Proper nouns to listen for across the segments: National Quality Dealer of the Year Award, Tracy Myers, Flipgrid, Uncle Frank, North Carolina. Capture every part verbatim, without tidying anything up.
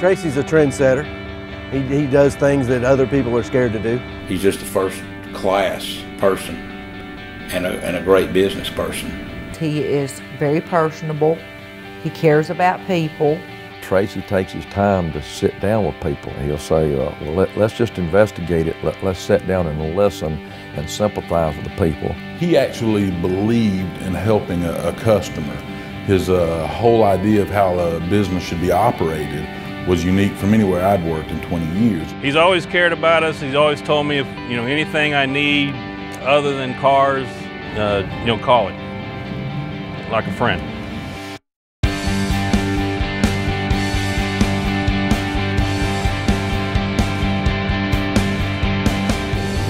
Tracy's a trendsetter. He, he does things that other people are scared to do. He's just a first-class person and a, and a great business person. He is very personable. He cares about people. Tracy takes his time to sit down with people. He'll say, uh, well, let, let's just investigate it. Let, let's sit down and listen and sympathize with the people. He actually believed in helping a, a customer. His uh, whole idea of how a business should be operated was unique from anywhere I'd worked in twenty years. He's always cared about us. He's always told me if you know anything I need other than cars, uh, you know, call it. Like a friend.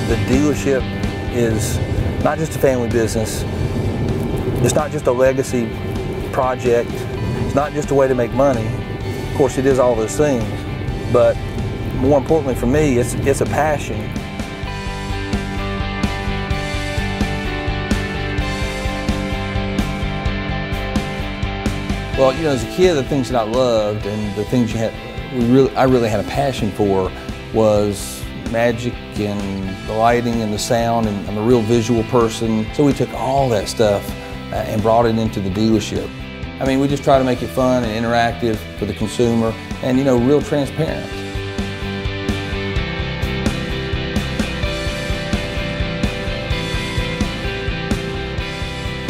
The dealership is not just a family business. It's not just a legacy project. It's not just a way to make money. Of course, it is all those things. But more importantly for me, it's, it's a passion. Well, you know, as a kid, the things that I loved and the things you had, we really, I really had a passion for was magic and the lighting and the sound, and I'm a real visual person. So we took all that stuff uh, and brought it into the dealership. I mean, we just try to make it fun and interactive for the consumer and, you know, real transparent.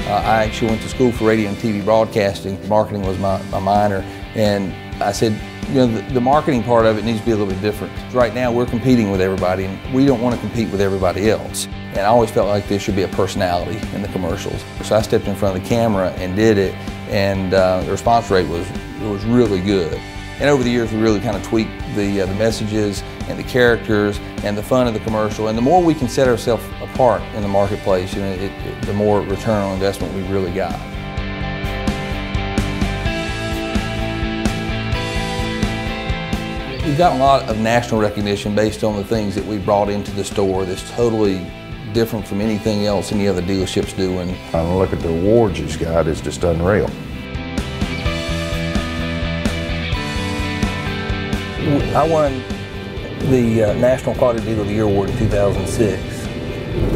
I actually went to school for radio and T V broadcasting. Marketing was my, my minor, and I said, you know, the, the marketing part of it needs to be a little bit different. Right now we're competing with everybody, and we don't want to compete with everybody else. And I always felt like there should be a personality in the commercials. So I stepped in front of the camera and did it, and uh, the response rate was, it was really good. And over the years we really kind of tweaked the, uh, the messages and the characters and the fun of the commercial. And the more we can set ourselves apart in the marketplace, you know, it, it, the more return on investment we really got. We've gotten a lot of national recognition based on the things that we brought into the store that's totally different from anything else any other dealership's doing. And look at the awards he's got, it's just unreal. I won the uh, National Quality Dealer of the Year Award in two thousand six.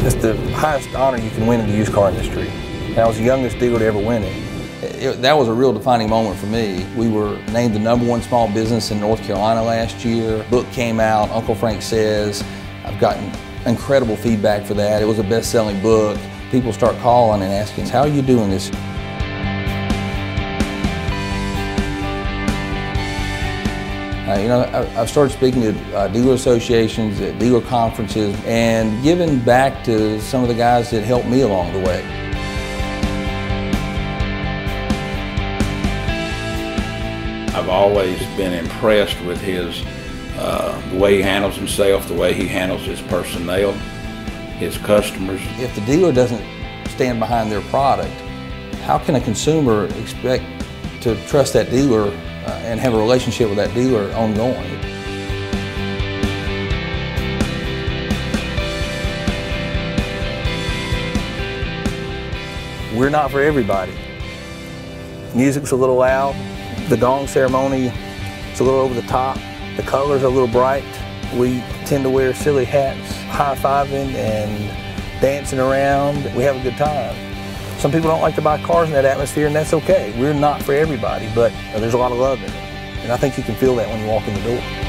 It's the highest honor you can win in the used car industry. And I was the youngest dealer to ever win it. It, it. That was a real defining moment for me. We were named the number one small business in North Carolina last year. Book came out, Uncle Frank Says. I've gotten incredible feedback for that. It was a best-selling book. People start calling and asking, how are you doing this? Uh, you know, I, I've started speaking to uh, dealer associations, at dealer conferences, and giving back to some of the guys that helped me along the way. I've always been impressed with his, uh, the way he handles himself, the way he handles his personnel, his customers. If the dealer doesn't stand behind their product, how can a consumer expect to trust that dealer Uh, and have a relationship with that dealer ongoing? We're not for everybody. Music's a little loud. The gong ceremony is a little over the top. The colors are a little bright. We tend to wear silly hats, high-fiving and dancing around. We have a good time. Some people don't like to buy cars in that atmosphere, and that's okay. We're not for everybody, but there's a lot of love in it. And I think you can feel that when you walk in the door.